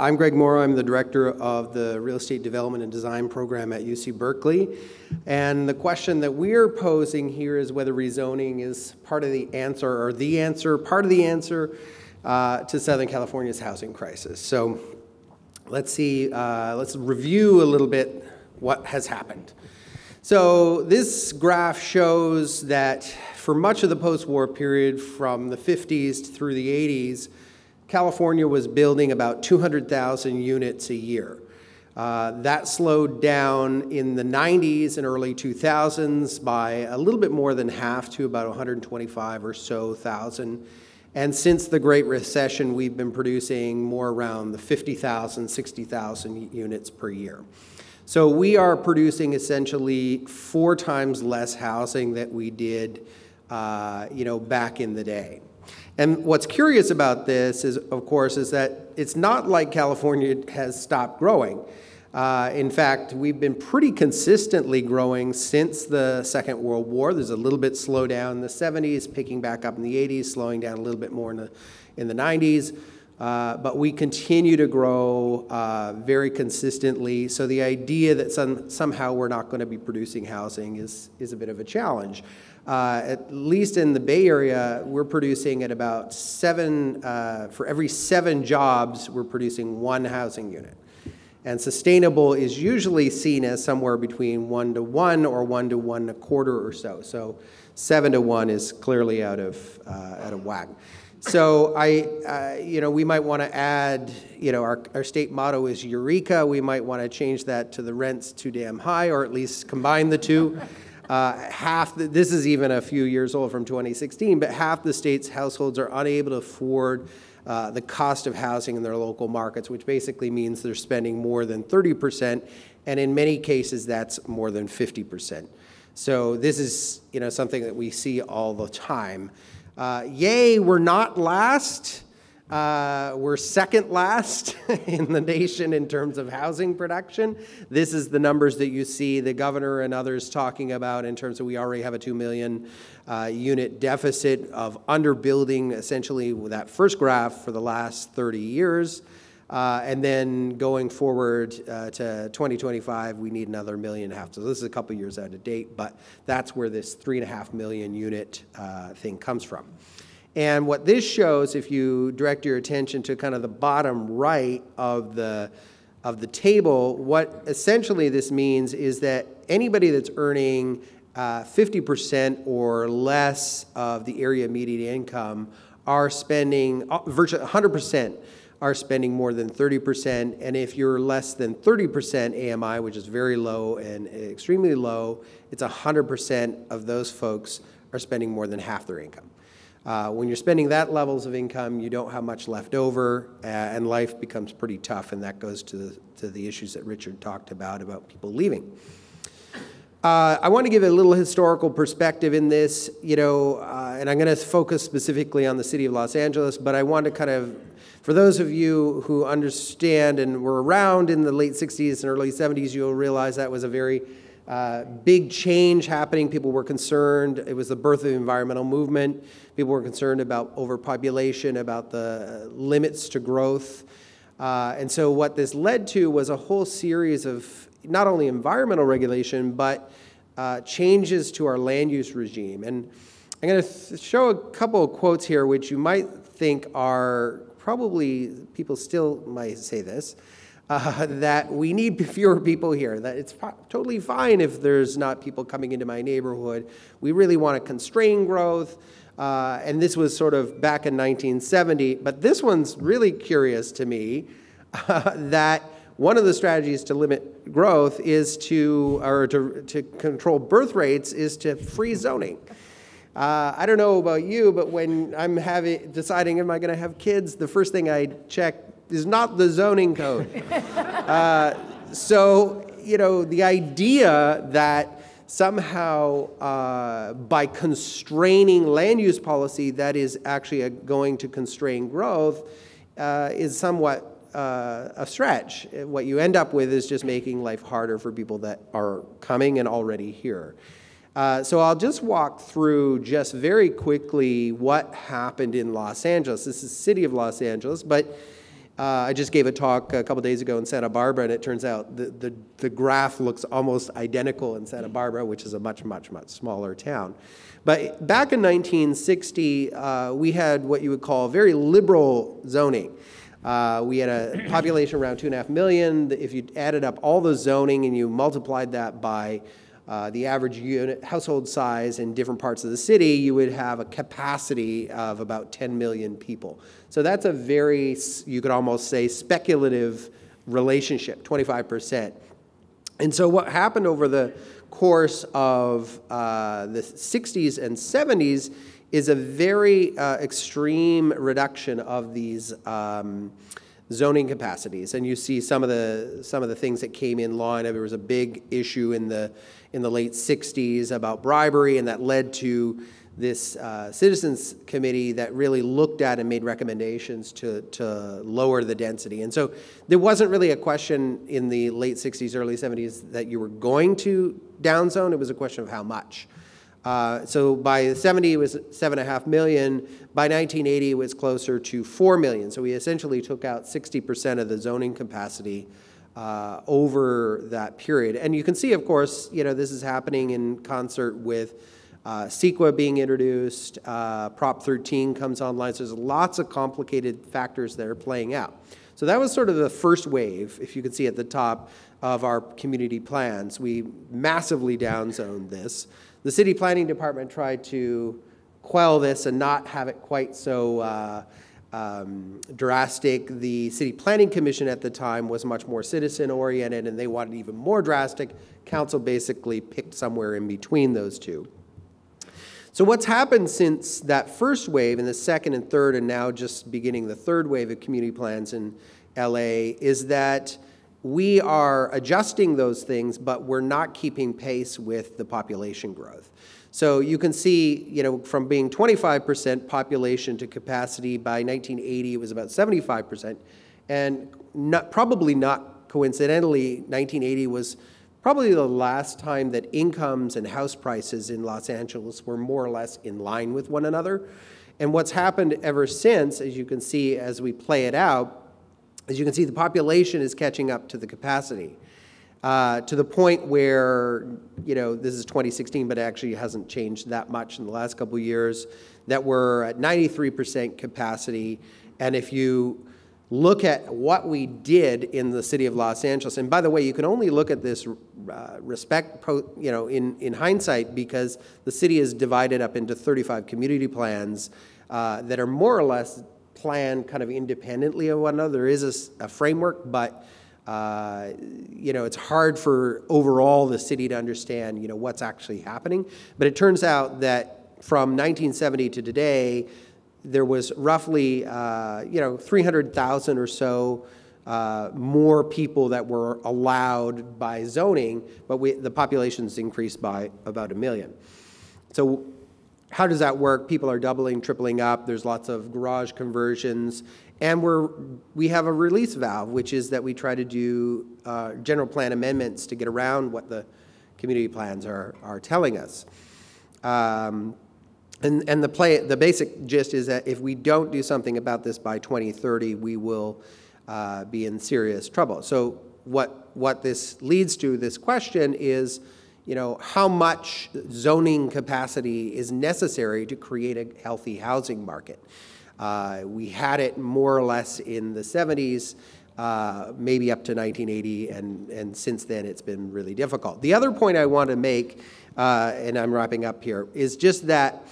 I'm Greg Morrow. I'm the director of the Real Estate Development and Design Program at UC Berkeley. And the question that we're posing here is whether rezoning is part of the answer or the answer, part of the answer to Southern California's housing crisis. So let's see, let's review a little bit what has happened. So this graph shows that for much of the post-war period from the 50s through the 80s, California was building about 200,000 units a year. That slowed down in the 90s and early 2000s by a little bit more than half to about 125 or so thousand. And since the Great Recession, we've been producing more around the 50,000, 60,000 units per year. So we are producing essentially 4 times less housing that we did back in the day. And what's curious about this is, of course, is that it's not like California has stopped growing. In fact, we've been pretty consistently growing since the Second World War. There's a little bit slowdown in the 70s, picking back up in the 80s, slowing down a little bit more in the 90s. But we continue to grow very consistently. So the idea that somehow we're not going to be producing housing is a bit of a challenge. At least in the Bay Area, we're producing at about for every 7 jobs, we're producing 1 housing unit. And sustainable is usually seen as somewhere between 1 to 1 or 1 to 1 1/4 or so. So 7 to 1 is clearly out of whack. So we might want to add, our state motto is Eureka. We might want to change that to the rent's too damn high, or at least combine the two. This is even a few years old from 2016, but half the state's households are unable to afford the cost of housing in their local markets, which basically means they're spending more than 30%, and in many cases, that's more than 50%. So this is something that we see all the time. Yay, we're not last. We're second last in the nation in terms of housing production. This is the numbers that you see the governor and others talking about in terms of we already have a 2 million unit deficit of underbuilding, essentially with that first graph for the last 30 years. And then going forward to 2025, we need another 1.5 million. So this is a couple years out of date, but that's where this 3.5 million unit thing comes from. And what this shows, if you direct your attention to kind of the bottom right of the table, what essentially this means is that anybody that's earning 50% or less of the area median income are spending virtually 100%. Are spending more than 30%, and if you're less than 30% AMI, which is very low and extremely low, it's 100% of those folks are spending more than half their income. When you're spending that levels of income, you don't have much left over, and life becomes pretty tough, and that goes to the issues that Richard talked about people leaving. I want to give a little historical perspective in this, and I'm going to focus specifically on the city of Los Angeles, but I want to kind of, for those of you who understand and were around in the late 60s and early 70s, you'll realize that was a very big change happening. People were concerned. It was the birth of the environmental movement. People were concerned about overpopulation, about the limits to growth. And so what this led to was a whole series of not only environmental regulation, but changes to our land use regime. And I'm going to show a couple of quotes here, which you might think are probably, people still might say this, that we need fewer people here, that it's totally fine if there's not people coming into my neighborhood. We really want to constrain growth. And this was sort of back in 1970. But this one's really curious to me, that one of the strategies to limit growth is to control birth rates is to freeze zoning. I don't know about you, but when I'm deciding am I going to have kids, the first thing I check is not the zoning code. So the idea that somehow by constraining land use policy that is actually going to constrain growth is somewhat a stretch. What you end up with is just making life harder for people that are coming and already here. So I'll just walk through just very quickly what happened in Los Angeles. This is the city of Los Angeles, but I just gave a talk a couple days ago in Santa Barbara, and it turns out the graph looks almost identical in Santa Barbara, which is a much, much, much smaller town. But back in 1960, we had what you would call very liberal zoning. We had a population around 2.5 million. If you added up all the zoning and you multiplied that by the average unit household size in different parts of the city, you would have a capacity of about 10 million people. So that's a very, you could almost say, speculative relationship, 25%. And so what happened over the course of the 60s and 70s is a very extreme reduction of these zoning capacities, and you see some of the things that came in law. And there was a big issue in the late 60s about bribery, and that led to this citizens committee that really looked at and made recommendations to lower the density. And so there wasn't really a question in the late 60s, early 70s that you were going to downzone. It was a question of how much. So by 70, it was 7.5 million. By 1980, it was closer to 4 million. So we essentially took out 60% of the zoning capacity over that period. And you can see, of course, you know, this is happening in concert with CEQA being introduced. Prop 13 comes online. So there's lots of complicated factors that are playing out. So that was sort of the first wave, if you can see at the top, of our community plans. We massively downzoned this. The city planning department tried to quell this and not have it quite so drastic. The city planning commission at the time was much more citizen oriented, and they wanted even more drastic. Council basically picked somewhere in between those two. So what's happened since that first wave and the second and third, and now just beginning the third wave of community plans in LA, is that we are adjusting those things, but we're not keeping pace with the population growth. So you can see, you know, from being 25% population to capacity, by 1980 it was about 75%, and probably not coincidentally, 1980 was probably the last time that incomes and house prices in Los Angeles were more or less in line with one another. And what's happened ever since, as you can see as we play it out, as you can see, the population is catching up to the capacity to the point where, you know, this is 2016, but it actually hasn't changed that much in the last couple of years, that we're at 93% capacity. And if you look at what we did in the city of Los Angeles, and by the way, you can only look at this in hindsight, because the city is divided up into 35 community plans that are more or less plan kind of independently of one another. There is a framework, but you know, it's hard for overall the city to understand, you know, what's actually happening. But it turns out that from 1970 to today, there was roughly 300,000 or so more people that were allowed by zoning, but the population's increased by about 1 million. So how does that work? People are doubling, tripling up. There's lots of garage conversions. And we have a release valve, which is that we try to do general plan amendments to get around what the community plans are telling us. And the basic gist is that if we don't do something about this by 2030, we will be in serious trouble. So what this leads to, this question is, you know, how much zoning capacity is necessary to create a healthy housing market? We had it more or less in the 70s, maybe up to 1980, and since then it's been really difficult. The other point I want to make, and I'm wrapping up here, is just that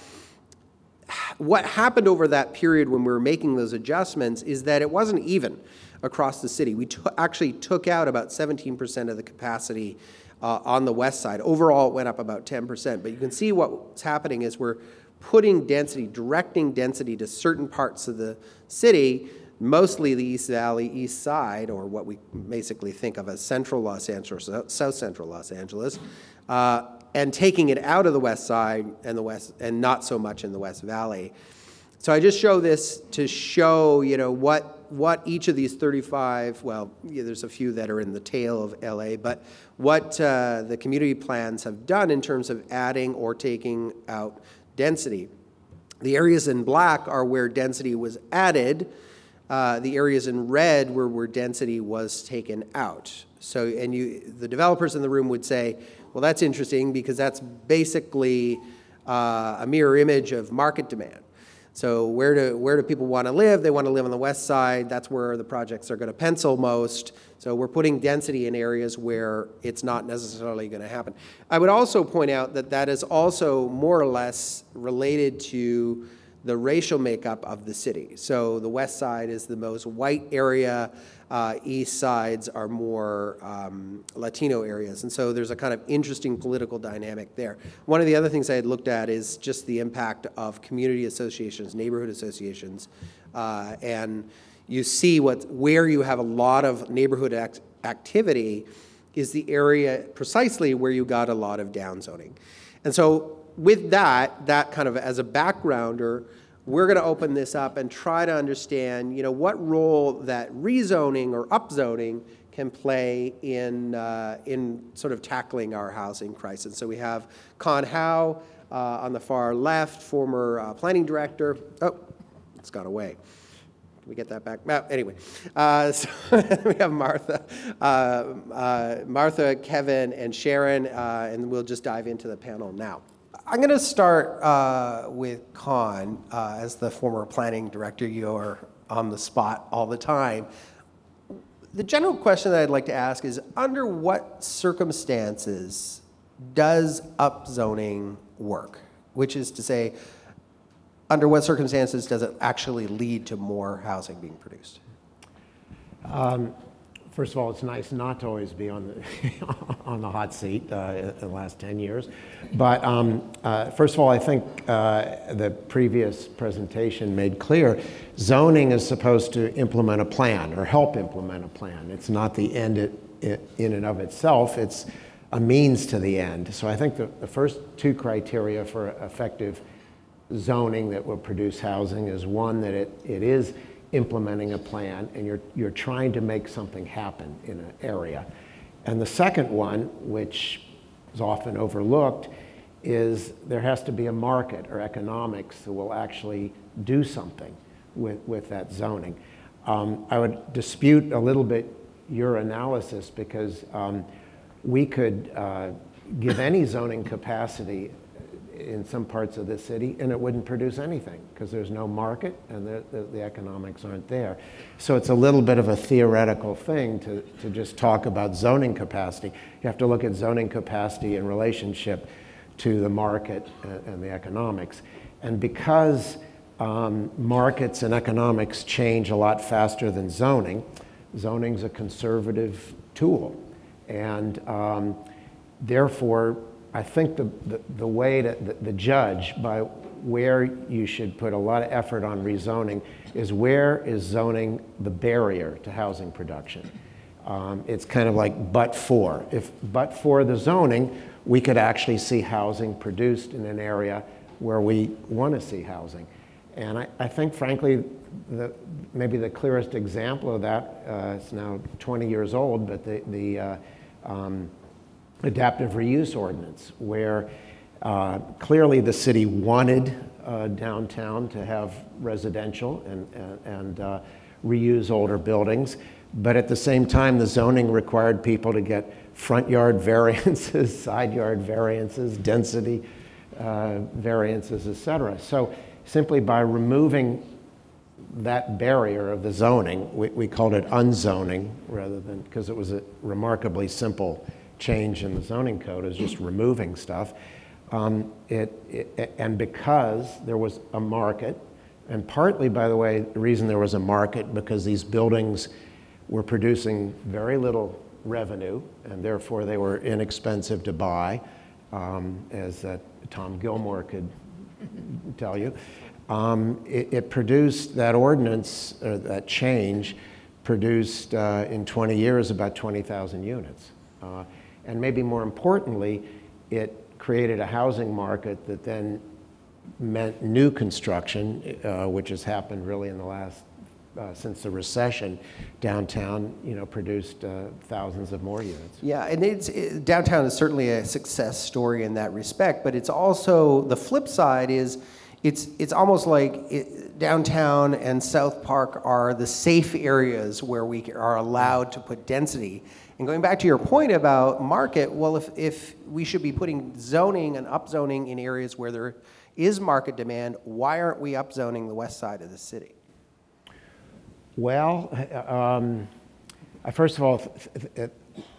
what happened over that period when we were making those adjustments is that it wasn't even across the city. We actually took out about 17% of the capacity on the west side. Overall, it went up about 10%. But you can see what's happening is we're putting density, directing density to certain parts of the city, mostly the East Valley, East Side, or what we basically think of as Central Los Angeles, South Central Los Angeles, and taking it out of the west side and the west, and not so much in the West Valley. So I just show this to show, you know, what each of these 35, well, yeah, there's a few that are in the tail of LA, but what the community plans have done in terms of adding or taking out density. The areas in black are where density was added The areas in red were where density was taken out. So, and you, the developers in the room would say, well, that's interesting because that's basically a mirror image of market demand. So where do people want to live? They want to live on the west side. That's where the projects are going to pencil most. So we're putting density in areas where it's not necessarily going to happen. I would also point out that that is also more or less related to the racial makeup of the city. So the west side is the most white area. East sides are more Latino areas. And so there's a kind of interesting political dynamic there. One of the other things I had looked at is just the impact of community associations, neighborhood associations. And you see where you have a lot of neighborhood activity is the area precisely where you got a lot of downzoning. And so with that kind of as a backgrounder, we're going to open this up and try to understand, you know, what role that rezoning or upzoning can play in sort of tackling our housing crisis. So we have Con Howe on the far left, former planning director. Oh, it's gone away. Can we get that back? Well, anyway, so we have Martha, Kevin, and Sharon, and we'll just dive into the panel now. I'm going to start with Con. As the former planning director, you are on the spot all the time. The general question that I'd like to ask is, under what circumstances does upzoning work? Which is to say, under what circumstances does it actually lead to more housing being produced? First of all, it's nice not to always be on the, on the hot seat in the last 10 years. But first of all, I think the previous presentation made clear, zoning is supposed to implement a plan or help implement a plan. It's not the end in and of itself. It's a means to the end. So I think the first two criteria for effective zoning that will produce housing is one, that it is implementing a plan, and you're trying to make something happen in an area. And the second one, which is often overlooked, is there has to be a market or economics that will actually do something with that zoning. I would dispute a little bit your analysis, because we could give any zoning capacity in some parts of the city, and it wouldn't produce anything because there's no market and the economics aren't there. So it's a little bit of a theoretical thing to just talk about zoning capacity. You have to look at zoning capacity in relationship to the market and the economics. And because markets and economics change a lot faster than zoning, zoning's a conservative tool. And therefore, I think the way to judge by where you should put a lot of effort on rezoning is, where is zoning the barrier to housing production? It's kind of like but for. If but for the zoning, we could actually see housing produced in an area where we want to see housing. And I think, frankly, maybe the clearest example of that, it's now 20 years old, but the adaptive reuse ordinance, where clearly the city wanted downtown to have residential and reuse older buildings, but at the same time the zoning required people to get front yard variances, side yard variances, density variances, etc. So simply by removing that barrier of the zoning, we called it unzoning, rather than, because it was a remarkably simple change in the zoning code, is just removing stuff. And because there was a market, and partly, by the way, the reason there was a market, because these buildings were producing very little revenue, and therefore they were inexpensive to buy, as Tom Gilmore could tell you. It produced, that ordinance, or that change, produced in 20 years about 20,000 units. And maybe more importantly, it created a housing market that then meant new construction, which has happened really in the last, since the recession, downtown, you know, produced thousands of more units. Yeah, and downtown is certainly a success story in that respect, but it's also, the flip side is, it's almost like downtown and South Park are the safe areas where we are allowed to put density. And going back to your point about market, well, if we should be putting zoning and upzoning in areas where there is market demand, why aren't we upzoning the west side of the city? Well, I first of all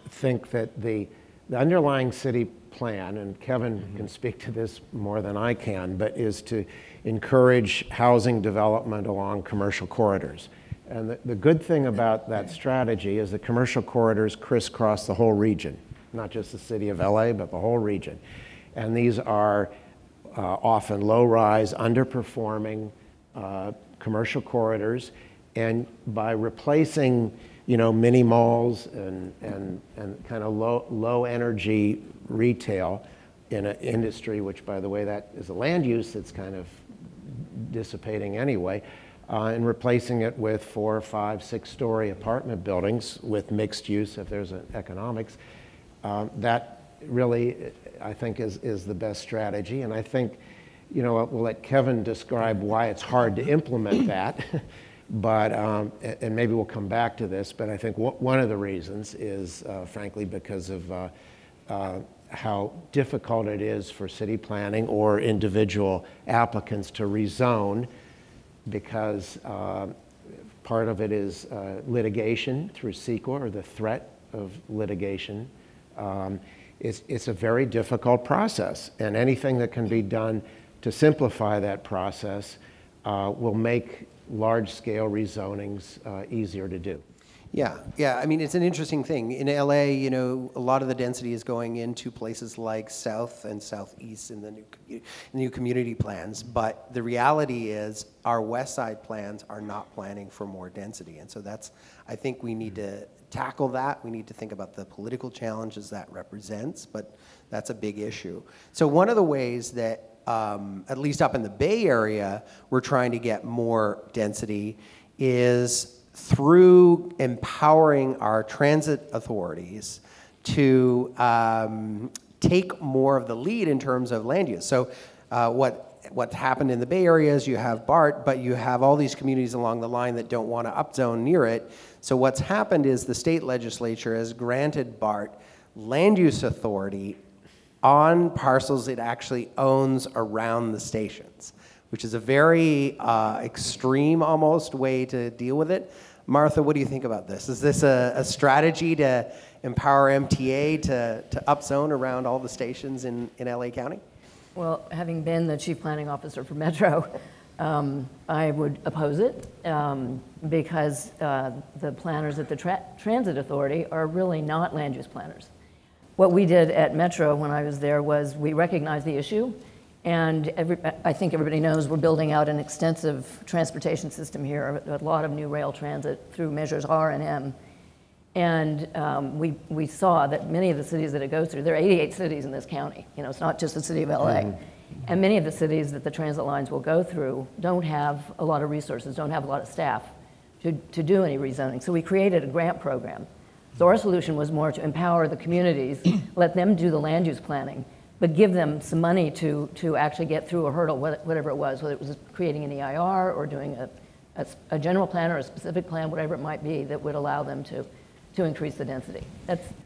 think that the underlying city plan, and Kevin can speak to this more than I can, but is to encourage housing development along commercial corridors. And the good thing about that strategy is the commercial corridors crisscross the whole region, not just the city of LA, but the whole region. And these are often low-rise, underperforming commercial corridors. And by replacing, you know, mini malls and kind of low energy retail in an industry, which, by the way, that is a land use that's kind of dissipating anyway, and replacing it with 4-, 5-, 6-story apartment buildings with mixed use if there's an economics, that really, I think, is the best strategy. And I think, you know, we'll let Kevin describe why it's hard to implement that. But, and maybe we'll come back to this, but I think one of the reasons is, frankly, because of how difficult it is for city planning or individual applicants to rezone, because part of it is litigation through CEQA, or the threat of litigation. It's a very difficult process, and anything that can be done to simplify that process will make large-scale rezonings easier to do. Yeah, yeah, I mean, it's an interesting thing. In LA, you know, a lot of the density is going into places like South and Southeast in the new community plans, but the reality is our West Side plans are not planning for more density, and so that's, I think we need to tackle that. We need to think about the political challenges that represents, but that's a big issue. So one of the ways that at least up in the Bay Area, we're trying to get more density is through empowering our transit authorities to take more of the lead in terms of land use. So what's happened in the Bay Area is you have BART, but you have all these communities along the line that don't want to upzone near it. So what's happened is the state legislature has granted BART land use authority on parcels it actually owns around the stations, which is a very extreme almost way to deal with it. Martha, what do you think about this? Is this a strategy to empower MTA to upzone around all the stations in LA County? Well, having been the chief planning officer for Metro, I would oppose it because the planners at the transit authority are really not land use planners. What we did at Metro when I was there was we recognized the issue, and I think everybody knows we're building out an extensive transportation system here, a lot of new rail transit through measures R and M. And we saw that many of the cities that it goes through, there are 88 cities in this county, you know, it's not just the city of LA. And many of the cities that the transit lines will go through don't have a lot of resources, don't have a lot of staff to do any rezoning. So we created a grant program. So our solution was more to empower the communities, let them do the land use planning, but give them some money to actually get through a hurdle, whatever it was, whether it was creating an EIR or doing a general plan or a specific plan, whatever it might be, that would allow them to increase the density.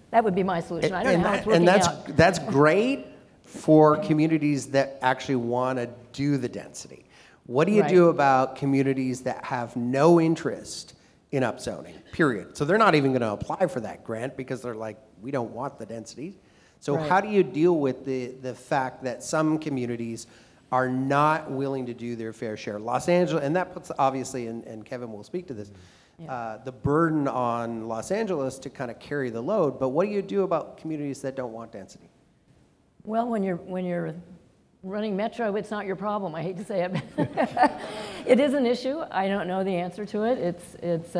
That would be my solution. I don't know how it's working out. And that's great for communities that actually want to do the density. What do you do about communities that have no interest in upzoning, period? So they're not even going to apply for that grant because they're like, we don't want the density. So how do you deal with the fact that some communities are not willing to do their fair share? Los Angeles, and that puts, obviously, and Kevin will speak to this, the burden on Los Angeles to kind of carry the load, but what do you do about communities that don't want density? Well, when you're running Metro, it's not your problem. I hate to say it. It is an issue. I don't know the answer to it. It's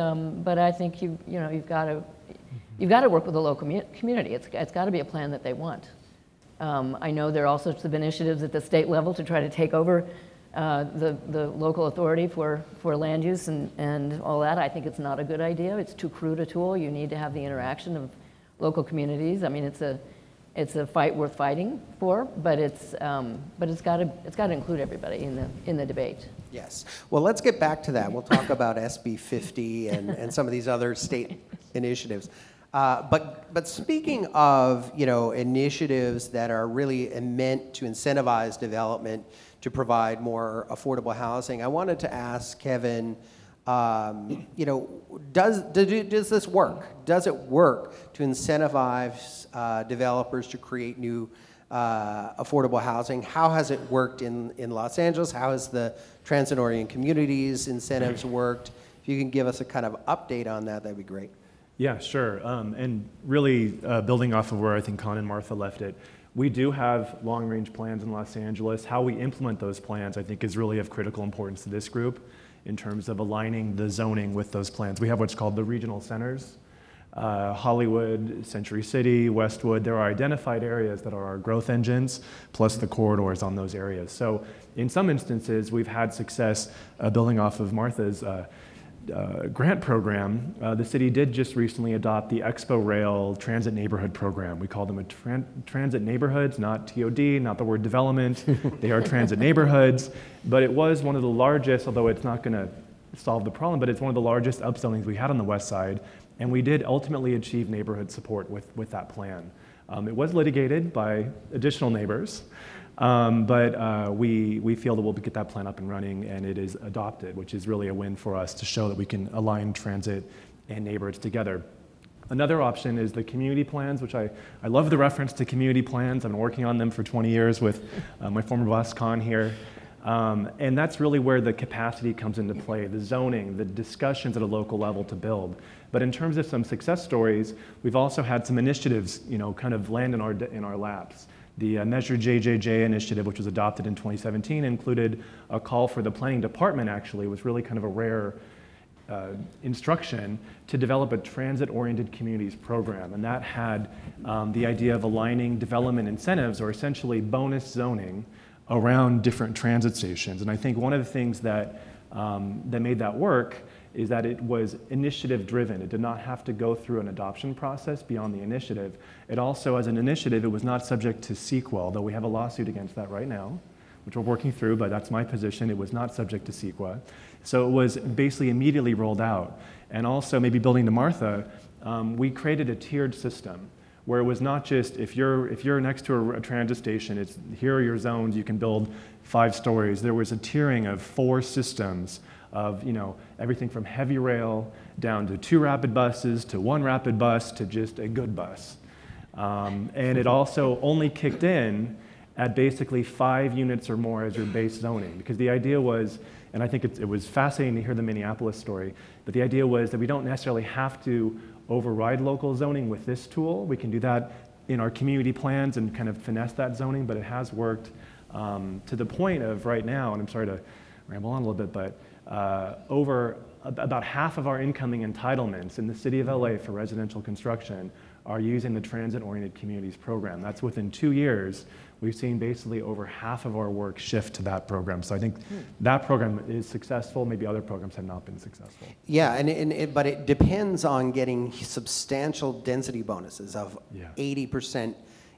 but I think you've got to work with the local community. It's got to be a plan that they want. I know there are all sorts of initiatives at the state level to try to take over the local authority for land use and all that. I think it's not a good idea. It's too crude a tool. You need to have the interaction of local communities. I mean, It's a fight worth fighting for, but it's got to include everybody in the debate. Yes. Well, let's get back to that. We'll talk about SB 50 and some of these other state initiatives. But speaking of, you know, initiatives that are really meant to incentivize development to provide more affordable housing, I wanted to ask Kevin, you know, does this work? Does it work to incentivize developers to create new affordable housing? How has it worked in Los Angeles? How has the transit-oriented communities incentives worked? If you can give us a kind of update on that, that'd be great. Yeah, sure. And really building off of where I think Con and Martha left it, we do have long-range plans in Los Angeles. How we implement those plans, I think, is really of critical importance to this group, in terms of aligning the zoning with those plans. We have what's called the regional centers. Hollywood, Century City, Westwood, there are identified areas that are our growth engines, plus the corridors on those areas. So in some instances, we've had success building off of Martha's grant program. The city did just recently adopt the Expo Rail Transit Neighborhood Program. We call them a transit neighborhoods, not TOD, not the word development. They are transit neighborhoods. But it was one of the largest, although it's not going to solve the problem, but it's one of the largest upzonings we had on the west side. And we did ultimately achieve neighborhood support with that plan. It was litigated by additional neighbors, but we feel that we'll get that plan up and running, and it is adopted, which is really a win for us to show that we can align transit and neighborhoods together. Another option is the community plans, which I love the reference to community plans. I've been working on them for 20 years with my former boss, Con, here. And that's really where the capacity comes into play, the zoning, the discussions at a local level to build. But in terms of some success stories, we've also had some initiatives, you know, kind of land in our laps. The Measure JJJ initiative, which was adopted in 2017, included a call for the planning department, actually. It was really kind of a rare instruction to develop a transit-oriented communities program. And that had the idea of aligning development incentives, or essentially bonus zoning, around different transit stations. And I think one of the things that, that made that work is that it was initiative driven. It did not have to go through an adoption process beyond the initiative. It also, as an initiative, it was not subject to CEQA, though we have a lawsuit against that right now, which we're working through, but that's my position. It was not subject to CEQA. So it was basically immediately rolled out. And also, maybe building to Martha, we created a tiered system, where it was not just, if you're next to a transit station, it's here are your zones, you can build 5 stories. There was a tiering of 4 systems of, you know, everything from heavy rail down to 2 rapid buses to 1 rapid bus to just a good bus. And it also only kicked in at basically 5 units or more as your base zoning, because the idea was, and I think it was fascinating to hear the Minneapolis story, but the idea was that we don't necessarily have to override local zoning with this tool. We can do that in our community plans and kind of finesse that zoning, but it has worked to the point of right now, and I'm sorry to ramble on a little bit, but about half of our incoming entitlements in the city of LA for residential construction are using the transit-oriented communities program. That's within 2 years. We've seen basically over half of our work shift to that program. So I think that program is successful. Maybe other programs have not been successful. Yeah, but it depends on getting substantial density bonuses of 80%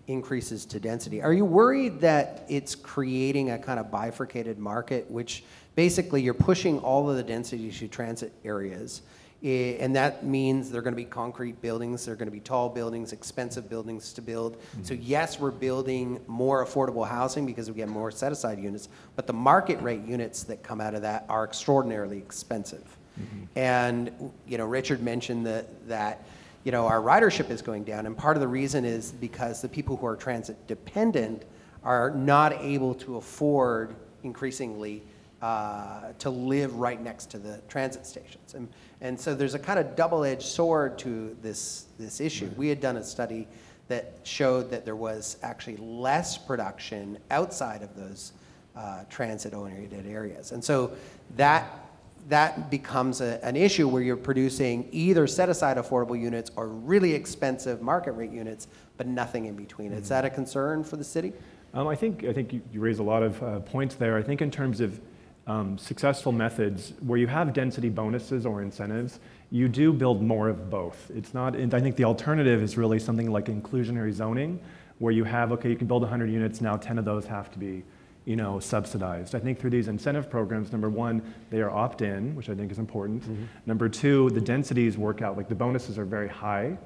increases to density. Are you worried that it's creating a kind of bifurcated market, which basically you're pushing all of the density to transit areas? And that means they're going to be concrete buildings, they're going to be tall buildings, expensive buildings to build. So yes, we're building more affordable housing because we get more set-aside units, but the market rate units that come out of that are extraordinarily expensive. And, you know, Richard mentioned that, you know, our ridership is going down, and part of the reason is because the people who are transit dependent are not able to afford, increasingly, to live right next to the transit stations. And so there's a kind of double-edged sword to this issue. We had done a study that showed that there was actually less production outside of those transit-oriented areas. And so that becomes an issue where you're producing either set-aside affordable units or really expensive market rate units, but nothing in between. Is that a concern for the city? I think you raise a lot of points there. I think in terms of successful methods where you have density bonuses or incentives, you do build more of both. It's not, I think the alternative is really something like inclusionary zoning, where you have, okay, you can build 100 units, now 10 of those have to be, you know, subsidized. I think through these incentive programs, number one, they are opt-in, which I think is important. Mm-hmm. Number two, the densities work out, like the bonuses are very high.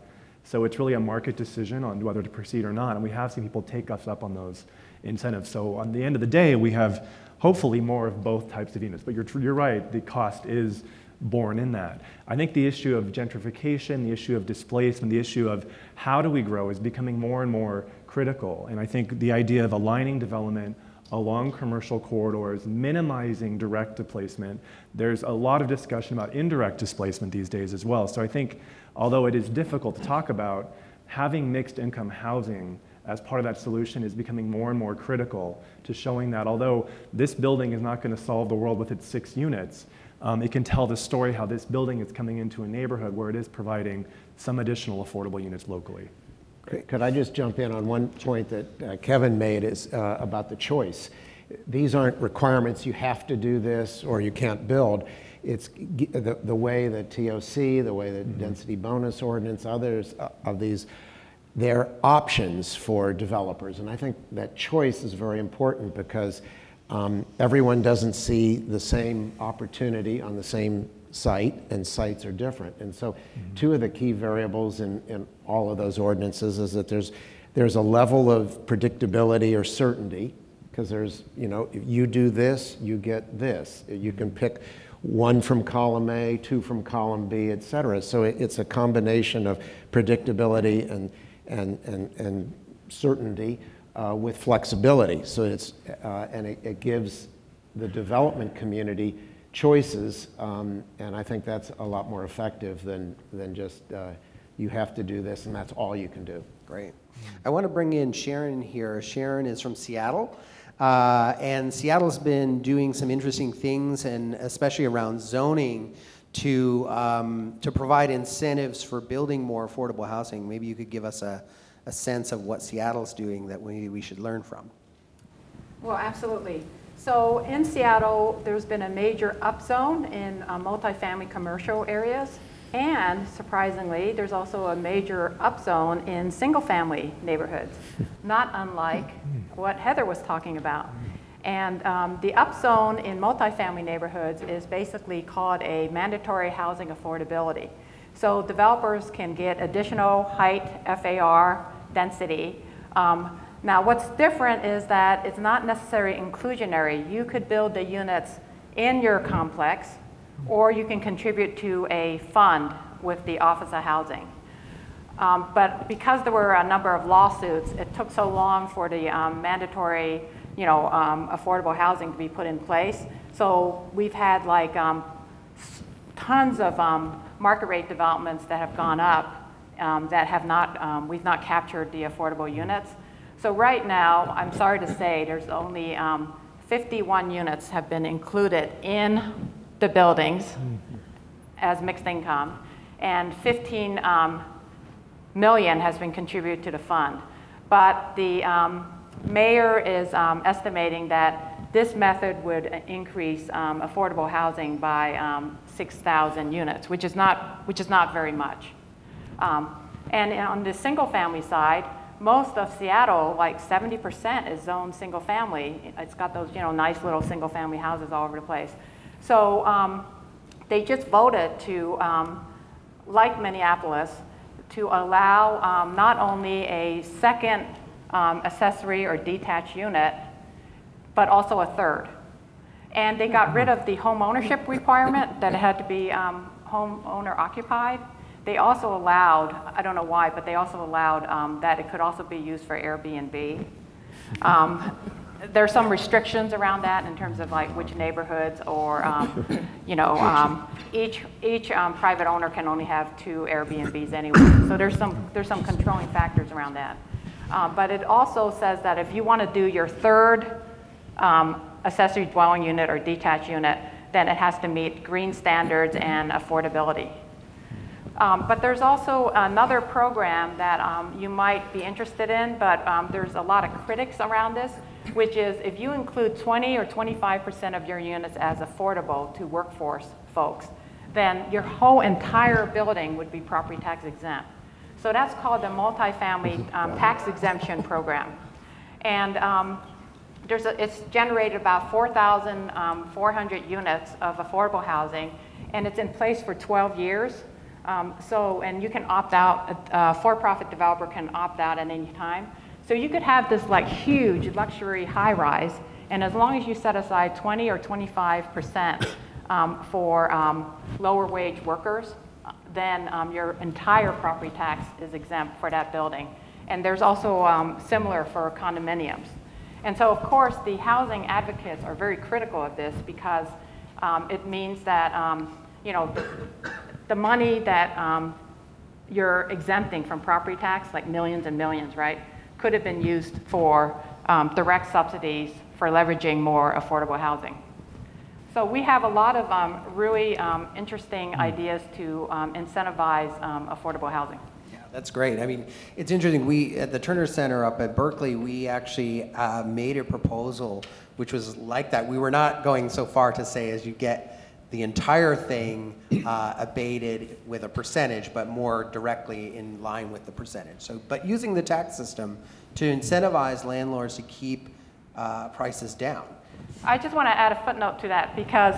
So it's really a market decision on whether to proceed or not. And we have seen people take us up on those incentives. So on the end of the day, we have hopefully more of both types of units. But you're right, the cost is born in that. I think the issue of gentrification, the issue of displacement, the issue of how do we grow is becoming more and more critical. And I think the idea of aligning development along commercial corridors, minimizing direct displacement. There's a lot of discussion about indirect displacement these days as well. So I think, although it is difficult to talk about, having mixed income housing as part of that solution is becoming more and more critical to showing that although this building is not going to solve the world with its 6 units, it can tell the story how this building is coming into a neighborhood where it is providing some additional affordable units locally. Could I just jump in on one point that Kevin made is about the choice. These aren't requirements, you have to do this or you can't build. It's the way the TOC, the way the mm-hmm. density bonus ordinance, others of these, they're options for developers. And I think that choice is very important because everyone doesn't see the same opportunity on the same site, and sites are different. And so mm-hmm. two of the key variables in all of those ordinances is that there's a level of predictability or certainty, because there's, you know, if you do this, you get this. You can pick 1 from column A, 2 from column B, et cetera. So it's a combination of predictability and certainty with flexibility. So it's, and it gives the development community choices, and I think that's a lot more effective than just you have to do this and that's all you can do. Great. I want to bring in Sharon here. Sharon is from Seattle, and Seattle's been doing some interesting things, and especially around zoning, to provide incentives for building more affordable housing. Maybe you could give us a sense of what Seattle's doing that we should learn from. Well, absolutely. So in Seattle, there's been a major upzone in multifamily commercial areas. And surprisingly, there's also a major upzone in single family neighborhoods, not unlike what Heather was talking about. And the upzone in multifamily neighborhoods is basically called a mandatory housing affordability. So developers can get additional height, FAR, density. Now, what's different is that it's not necessarily inclusionary. You could build the units in your complex, or you can contribute to a fund with the Office of Housing. But because there were a number of lawsuits, it took so long for the mandatory, you know, affordable housing to be put in place. So we've had like tons of market rate developments that have gone up that have not, we've not captured the affordable units. So right now, I'm sorry to say, there's only 51 units have been included in the buildings as mixed income, and 15 million has been contributed to the fund. But the mayor is estimating that this method would increase affordable housing by 6,000 units, which is not very much. And on the single family side, most of Seattle, like 70% is zoned single family. It's got those, you know, nice little single family houses all over the place. So they just voted to, like Minneapolis, to allow not only a second accessory or detached unit, but also a third. And they got rid of the home ownership requirement that it had to be homeowner occupied. They also allowed, I don't know why, but they also allowed that it could also be used for Airbnb. There's some restrictions around that in terms of like which neighborhoods or, you know, each private owner can only have 2 Airbnbs anyway. So there's some controlling factors around that. But it also says that if you want to do your third accessory dwelling unit or detached unit, then it has to meet green standards and affordability. But there's also another program that you might be interested in, but there's a lot of critics around this, which is if you include 20 or 25% of your units as affordable to workforce folks, then your whole entire building would be property tax exempt. So that's called the multifamily tax exemption program. And it's generated about 4,400 units of affordable housing, and it's in place for 12 years. And you can opt out, for-profit developer can opt out at any time. So you could have this like huge luxury high-rise, and as long as you set aside 20 or 25% for lower wage workers, then your entire property tax is exempt for that building. And there's also similar for condominiums. And so of course the housing advocates are very critical of this because it means that the money that you're exempting from property tax, like millions and millions, right, could have been used for direct subsidies for leveraging more affordable housing. So we have a lot of really interesting ideas to incentivize affordable housing. Yeah, that's great. I mean, it's interesting. We, at the Turner Center up at Berkeley, we actually made a proposal which was like that. We were not going so far to say as you get the entire thing abated with a percentage, but more directly in line with the percentage. So, but using the tax system to incentivize landlords to keep prices down. I just want to add a footnote to that because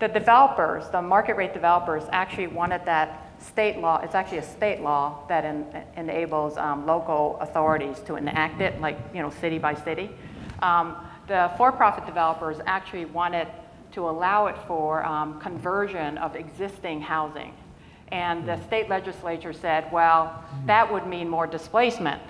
the developers, the market rate developers, actually wanted that state law. It's actually a state law that enables local authorities to enact it, like city by city. The for-profit developers actually wanted to allow it for conversion of existing housing. And the state legislature said, well, that would mean more displacement.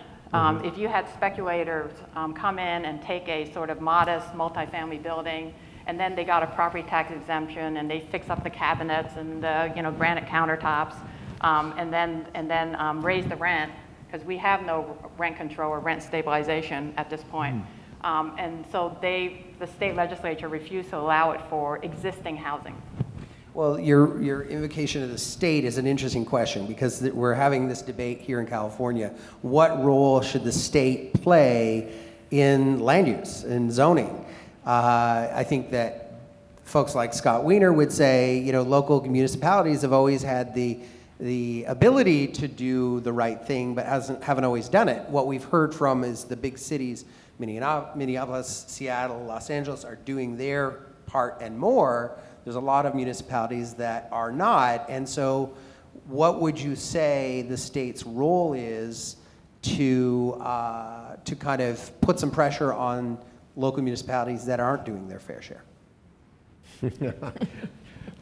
If you had speculators come in and take a sort of modest multifamily building, and then they got a property tax exemption, and they fix up the cabinets and the granite countertops, and then raise the rent, because we have no rent control or rent stabilization at this point. And so the state legislature refused to allow it for existing housing. Well, your invocation of the state is an interesting question because we're having this debate here in California. What role should the state play in land use and zoning? I think that folks like Scott Wiener would say, local municipalities have always had the ability to do the right thing, but haven't always done it. What we've heard from is the big cities, Minneapolis, Seattle, Los Angeles, are doing their part and more. There's a lot of municipalities that are not. And so what would you say the state's role is to kind of put some pressure on local municipalities that aren't doing their fair share?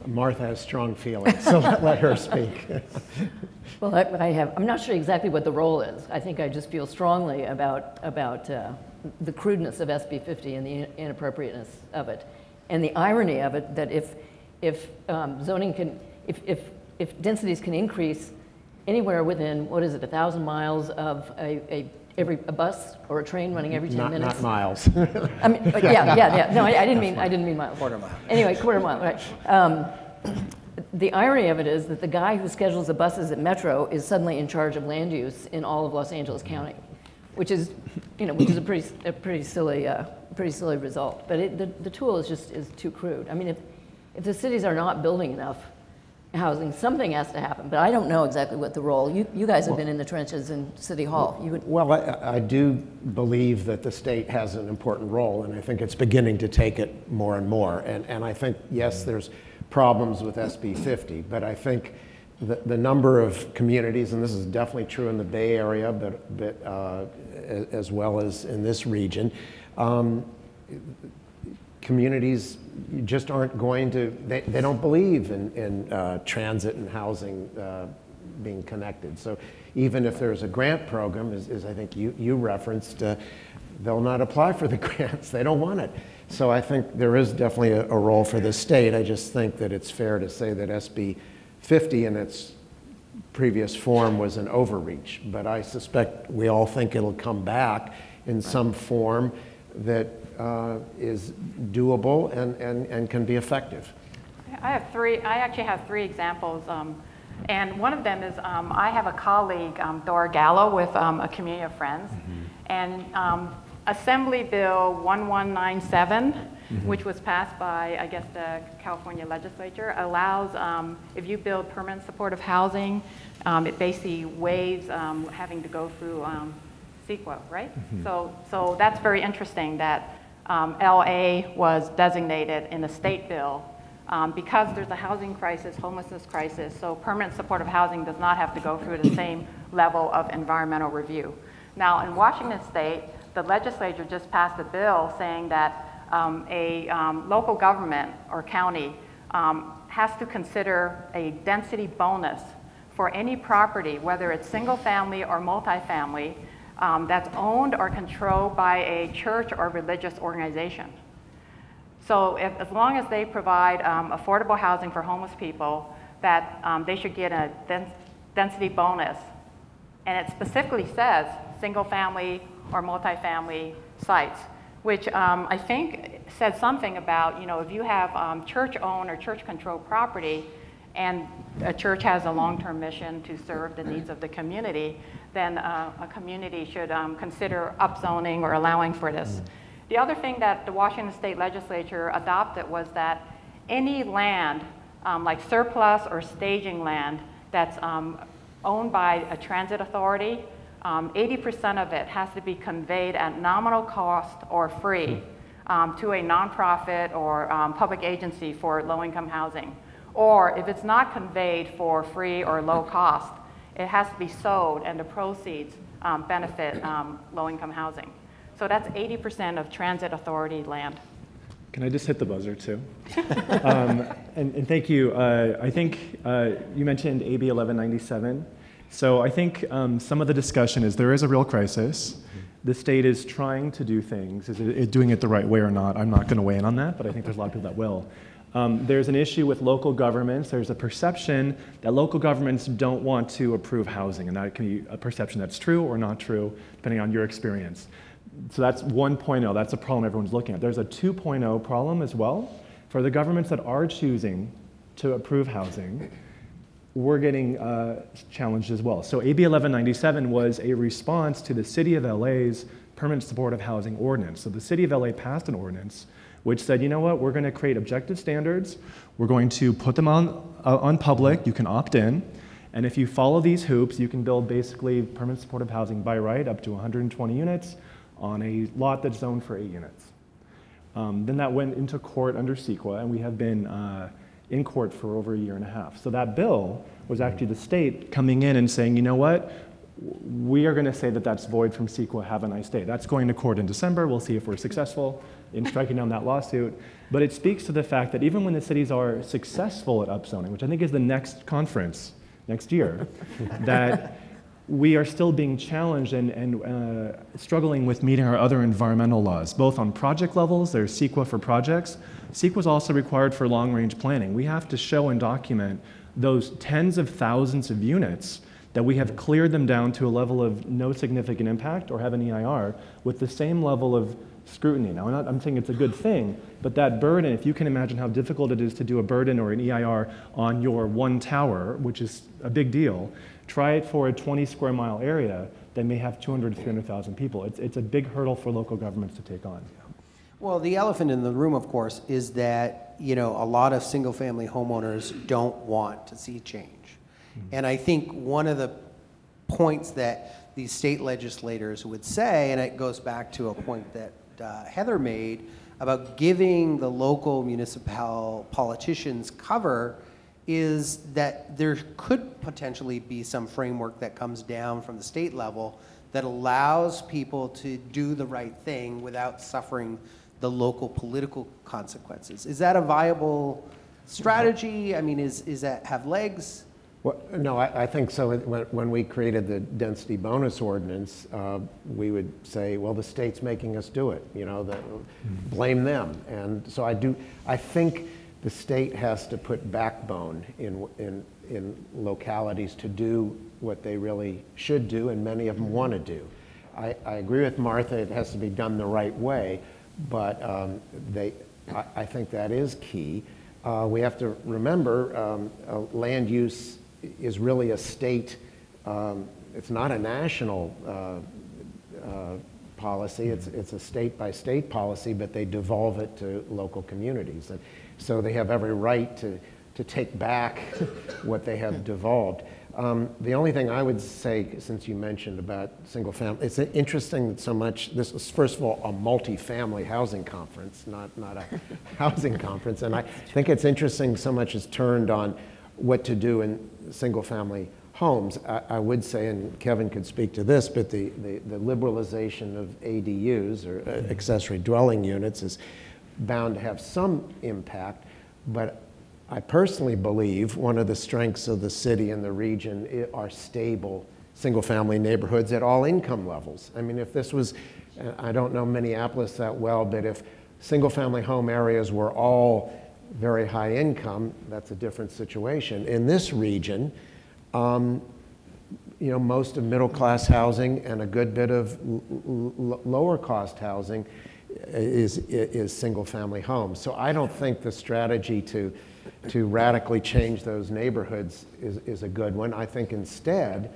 Martha has strong feelings, so let her speak. Well, I'm not sure exactly what the role is. I think I just feel strongly about the crudeness of SB 50 and the inappropriateness of it, and the irony of it that if zoning can, if densities can increase anywhere within, what is it, 1,000 miles of a bus or a train running every 10 minutes. Not miles. I mean, yeah. No, I didn't mean miles. Quarter mile. Anyway, quarter mile, right. The irony of it is that the guy who schedules the buses at Metro is suddenly in charge of land use in all of Los Angeles County, which is, which is a pretty silly result. But the tool is too crude. I mean, if the cities are not building enough housing, something has to happen, but I don't know exactly what the role. You guys have been in the trenches in City Hall. I do believe that the state has an important role, and I think it's beginning to take it more and more. And I think, yes, there's problems with SB 50, but I think the number of communities, and this is definitely true in the Bay Area, but as well as in this region, communities just aren't going to, they don't believe in transit and housing being connected. So even if there's a grant program, as I think you referenced, they'll not apply for the grants. They don't want it. So I think there is definitely a role for the state. I just think that it's fair to say that SB 50 in its previous form was an overreach. But I suspect we all think it'll come back in some form that is doable and can be effective. I actually have three examples, and one of them is I have a colleague, Dora Gallo, with a community of friends, and Assembly Bill 1197 which was passed by, I guess, the California legislature, allows, if you build permanent supportive housing, it basically waives having to go through CEQA, right? So that's very interesting that LA was designated in a state bill because there's a housing crisis, homelessness crisis, so permanent supportive housing does not have to go through the same level of environmental review. Now, in Washington State, the legislature just passed a bill saying that a local government or county has to consider a density bonus for any property, whether it's single family or multifamily, that's owned or controlled by a church or religious organization. So if, as long as they provide affordable housing for homeless people, that they should get a density bonus. And it specifically says single family or multifamily sites, which I think said something about, you know, if you have church-owned or church-controlled property and a church has a long-term mission to serve the needs of the community, then a community should consider upzoning or allowing for this. The other thing that the Washington State Legislature adopted was that any land, like surplus or staging land, that's owned by a transit authority, 80% of it has to be conveyed at nominal cost or free to a nonprofit or public agency for low-income housing. Or if it's not conveyed for free or low cost, it has to be sold and the proceeds benefit low-income housing. So that's 80% of transit authority land. Can I just hit the buzzer too? And thank you. I think you mentioned AB 1197. So I think some of the discussion is there is a real crisis. The state is trying to do things. Is it doing it the right way or not? I'm not going to weigh in on that, but I think there's a lot of people that will. There's an issue with local governments. There's a perception that local governments don't want to approve housing, and that can be a perception that's true or not true, depending on your experience. So that's 1.0. That's a problem everyone's looking at. There's a 2.0 problem as well. For the governments that are choosing to approve housing, we're getting challenged as well. So AB 1197 was a response to the City of LA's Permanent Supportive Housing Ordinance. So the City of LA passed an ordinance which said, you know what, we're going to create objective standards. We're going to put them on public. You can opt in. And if you follow these hoops, you can build basically permanent supportive housing by right up to 120 units on a lot that's zoned for 8 units. Then that went into court under CEQA, and we have been in court for over 1.5 years. So that bill was actually the state coming in and saying, you know what, we are going to say that that's void from CEQA, have a nice day. That's going to court in December. We'll see if we're successful in striking down that lawsuit. But it speaks to the fact that even when the cities are successful at upzoning, which I think is the next conference next year, that we are still being challenged and struggling with meeting our other environmental laws, both on project levels. There's CEQA for projects. CEQA is also required for long-range planning. We have to show and document those tens of thousands of units that we have cleared them down to a level of no significant impact or have an EIR with the same level of scrutiny. Now, I'm saying it's a good thing, but that burden, if you can imagine how difficult it is to do a burden or an EIR on your one tower, which is a big deal, try it for a 20 square mile area that may have 200 to 300,000 people. It's a big hurdle for local governments to take on. Well, the elephant in the room, of course, is that, you know, a lot of single family homeowners don't want to see change. And I think one of the points that these state legislators would say, and it goes back to a point that Heather made about giving the local municipal politicians cover, is that there could potentially be some framework that comes down from the state level that allows people to do the right thing without suffering the local political consequences. Is that a viable strategy? I mean, is that have legs? Well, no, I think so. When we created the density bonus ordinance, we would say, well, the state's making us do it. You know, blame them. And so I think the state has to put backbone in localities to do what they really should do, and many of them want to do. I agree with Martha. It has to be done the right way, but I think that is key. We have to remember land use is really a state, it's not a national policy. It's a state-by-state policy, but they devolve it to local communities. And so they have every right to take back what they have devolved. The only thing I would say, since you mentioned about single family, it's interesting that so much, this was first of all a multi-family housing conference, not a housing conference, and I think it's interesting so much is turned on what to do in single family homes. I would say, and Kevin could speak to this, but the liberalization of ADUs, or accessory dwelling units, is bound to have some impact, but I personally believe one of the strengths of the city and the region are stable single-family neighborhoods at all income levels. I mean, if this was, I don't know Minneapolis that well, but if single-family home areas were all very high income, that's a different situation. In this region, you know, most of middle-class housing and a good bit of lower-cost housing is single-family homes. So I don't think the strategy to radically change those neighborhoods is a good one. I think instead,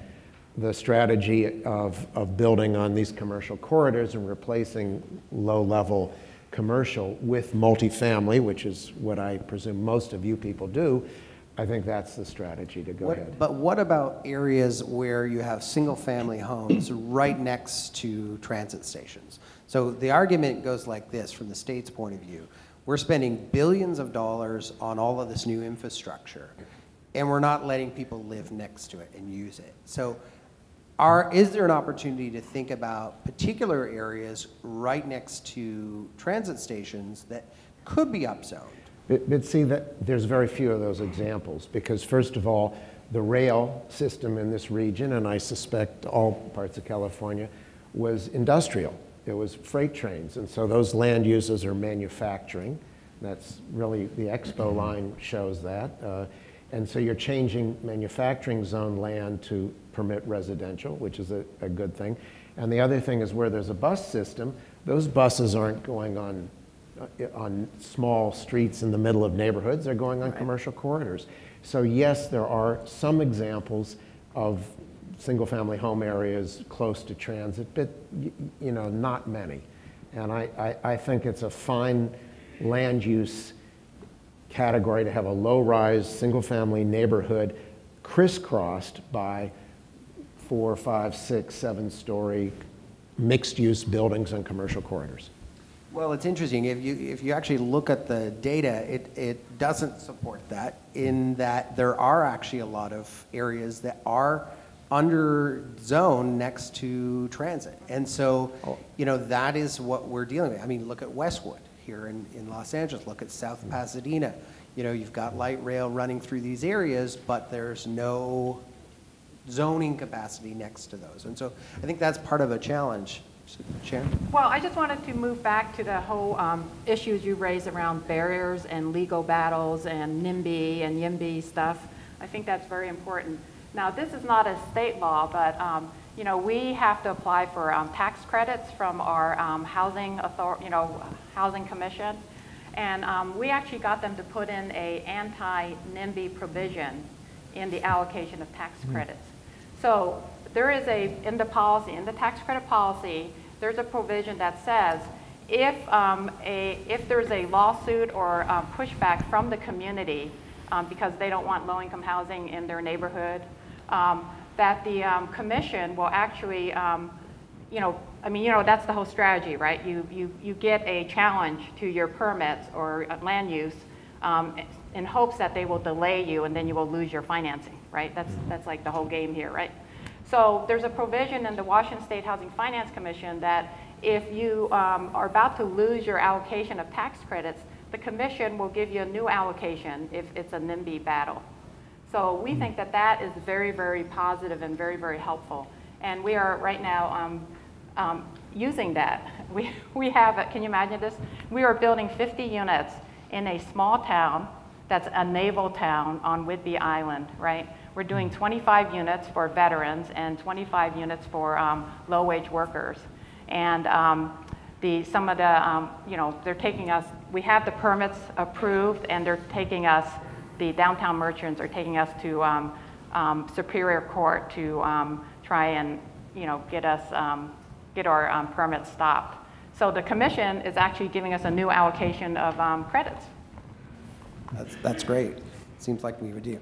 the strategy of building on these commercial corridors and replacing low-level commercial with multifamily, which is what I presume most of you people do, I think that's the strategy to go ahead. But what about areas where you have single-family homes right next to transit stations? So the argument goes like this from the state's point of view. We're spending billions of dollars on all of this new infrastructure, and we're not letting people live next to it and use it. So is there an opportunity to think about particular areas right next to transit stations that could be upzoned? But see, that there's very few of those examples, because first of all, the rail system in this region, and I suspect all parts of California, was industrial. It was freight trains, and so those land uses are manufacturing. That's really, the Expo line shows that. And so you're changing manufacturing zone land to permit residential, which is a good thing. And the other thing is where there's a bus system, those buses aren't going on small streets in the middle of neighborhoods, they're going on commercial corridors. So yes, there are some examples of single-family home areas close to transit, but you know, not many. And I think it's a fine land use category to have a low-rise single-family neighborhood crisscrossed by 4, 5, 6, 7-story mixed-use buildings and commercial corridors. Well, it's interesting. If you actually look at the data, it doesn't support that, in that there are actually a lot of areas that are under zone next to transit. And so, you know, that is what we're dealing with. I mean, look at Westwood here in Los Angeles. Look at South Pasadena. You know, you've got light rail running through these areas, but there's no zoning capacity next to those. And so I think that's part of a challenge. Sharon? Well, I just wanted to move back to the whole issues you raised around barriers and legal battles and NIMBY and YIMBY stuff. I think that's very important. Now, this is not a state law, but you know, we have to apply for tax credits from our housing authority, you know, housing commission, and we actually got them to put in a anti-NIMBY provision in the allocation of tax credits. So there is in the policy, in the tax credit policy, there's a provision that says if there's a lawsuit or pushback from the community because they don't want low-income housing in their neighborhood, that the commission will actually, you know, I mean, you know, that's the whole strategy, right? You get a challenge to your permits or land use in hopes that they will delay you and then you will lose your financing, right? That's like the whole game here, right? So there's a provision in the Washington State Housing Finance Commission that if you are about to lose your allocation of tax credits, the commission will give you a new allocation if it's a NIMBY battle. So we think that that is very, very positive and very, very helpful. And we are right now using that. We have, can you imagine this? We are building 50 units in a small town that's a naval town on Whidbey Island, right? We're doing 25 units for veterans and 25 units for low-wage workers. And some of the, you know, they're taking us, we have the permits approved and they're taking us, the downtown merchants are taking us to Superior Court to try and, you know, get us get our permits stopped. So the commission is actually giving us a new allocation of credits. That's great. Seems like we would do.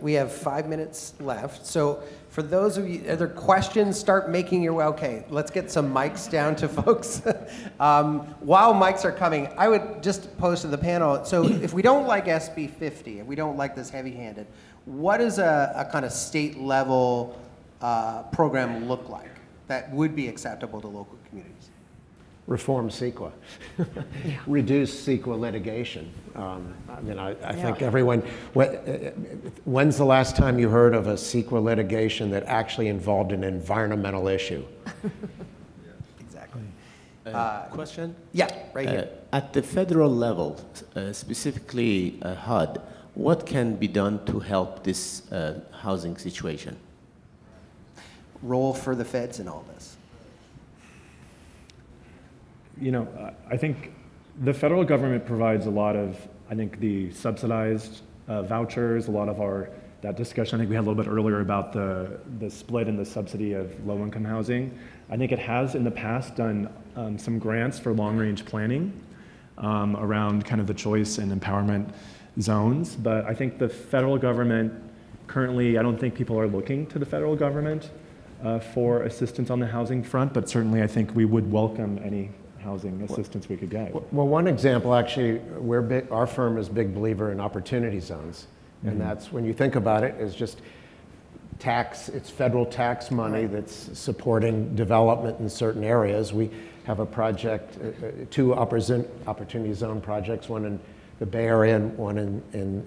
We have 5 minutes left. So for those of you, are there questions? Start making your way. Okay, let's get some mics down to folks. While mics are coming, I would just pose to the panel, so if we don't like SB 50, and we don't like this heavy-handed, what does a kind of state-level program look like that would be acceptable to local communities? Reform CEQA, yeah. Reduce CEQA litigation. I think everyone, when's the last time you heard of a CEQA litigation that actually involved an environmental issue? Exactly. Question? Yeah, right here. At the federal level, specifically HUD, what can be done to help this housing situation? Role for the feds in all this. You know, I think the federal government provides a lot of, the subsidized vouchers, a lot of that discussion I think we had a little bit earlier about the split in the subsidy of low-income housing. I think it has in the past done some grants for long-range planning around kind of the choice and empowerment zones, but I think the federal government currently, I don't think people are looking to the federal government for assistance on the housing front, but certainly I think we would welcome any housing assistance we could get. Well, one example, actually, our firm is a big believer in opportunity zones. Mm-hmm. And that's, when you think about it, is just tax, it's federal tax money that's supporting development in certain areas. We have a project, two opportunity zone projects, one in the Bay Area and one in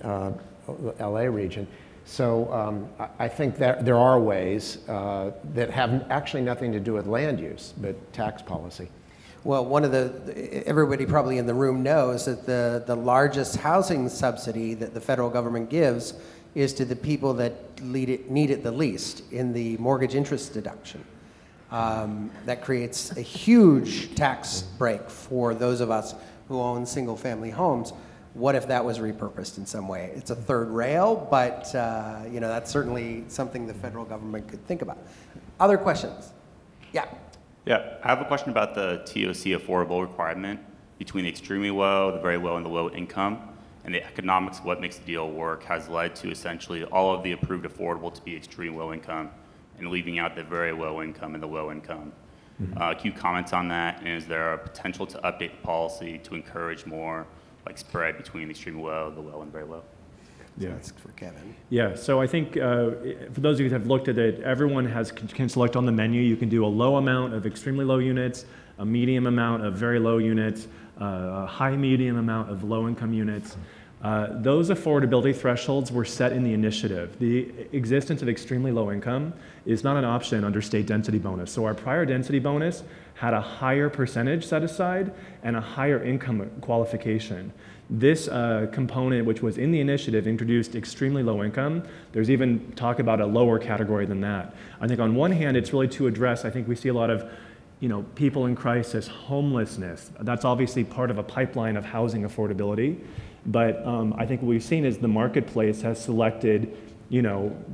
LA region. So I think that there are ways that have actually nothing to do with land use, but tax policy. Well, everybody probably in the room knows that the largest housing subsidy that the federal government gives is to the people that need it the least in the mortgage interest deduction. That creates a huge tax break for those of us who own single family homes. What if that was repurposed in some way? It's a third rail, but you know, that's certainly something the federal government could think about. Other questions? Yeah. Yeah, I have a question about the TOC affordable requirement between the extremely low, the very low, and the low income, and the economics of what makes the deal work has led to essentially all of the approved affordable to be extremely low income and leaving out the very low income and the low income. Mm-hmm. Can you comment on that, and is there a potential to update the policy to encourage more like spread between the extremely low, the low, and very low? Yeah. So that's for Kevin. Yeah, so I think for those of you that have looked at it, everyone can select on the menu. You can do a low amount of extremely low units, a medium amount of very low units, a high medium amount of low income units. Those affordability thresholds were set in the initiative. The existence of extremely low income is not an option under state density bonus. So our prior density bonus had a higher percentage set aside and a higher income qualification. This component, which was in the initiative, introduced extremely low income. There's even talk about a lower category than that. I think on one hand, it's really to address, I think we see a lot of people in crisis, homelessness. That's obviously part of a pipeline of housing affordability. But I think what we've seen is the marketplace has selected,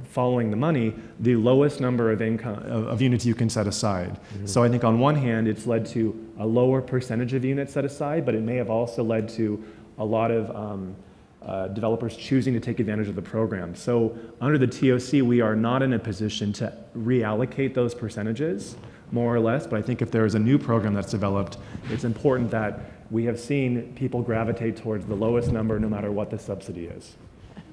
following the money, the lowest number of units you can set aside. Mm-hmm. So I think on one hand, it's led to a lower percentage of units set aside, but it may have also led to a lot of developers choosing to take advantage of the program. So under the TOC, we are not in a position to reallocate those percentages, more or less, but I think if there is a new program that's developed, it's important that we have seen people gravitate towards the lowest number no matter what the subsidy is.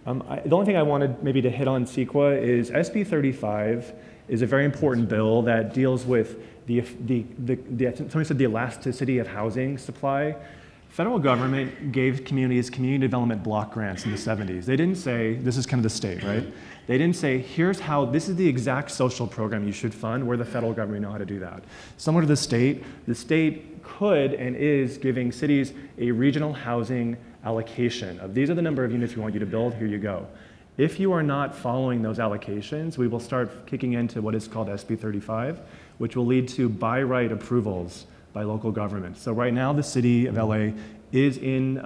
The only thing I wanted maybe to hit on CEQA is SB 35 is a very important bill that deals with somebody said the elasticity of housing supply. Federal government gave communities community development block grants in the 70s. They didn't say, this is kind of the state, right? They didn't say, here's how, this is the exact social program you should fund. We're the federal government, we know how to do that. Similar to the state could and is giving cities a regional housing allocation of these are the number of units we want you to build, here you go. If you are not following those allocations, we will start kicking into what is called SB 35, which will lead to by right approvals by local government. So right now, the city of LA is in,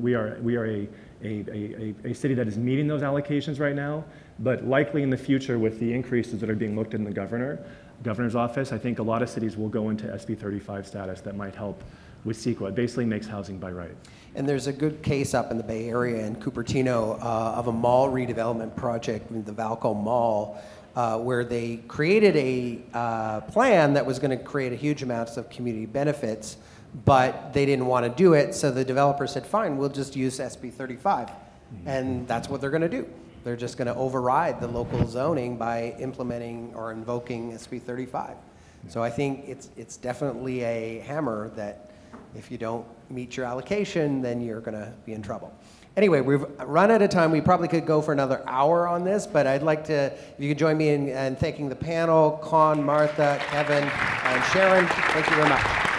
we are a city that is meeting those allocations right now, but likely in the future with the increases that are being looked at in the governor, governor's office, I think a lot of cities will go into SB 35 status that might help with CEQA. It basically makes housing by right. And there's a good case up in the Bay Area in Cupertino of a mall redevelopment project in the Valco Mall where they created a plan that was going to create a huge amount of community benefits, but they didn't want to do it, so the developer said, fine, we'll just use SB 35. And that's what they're going to do. They're just going to override the local zoning by implementing or invoking SB 35. So I think it's definitely a hammer that if you don't meet your allocation, then you're going to be in trouble. Anyway, we've run out of time. We probably could go for another hour on this, but I'd like to, if you could join me in thanking the panel, Con, Martha, Kevin, and Sharon. Thank you very much.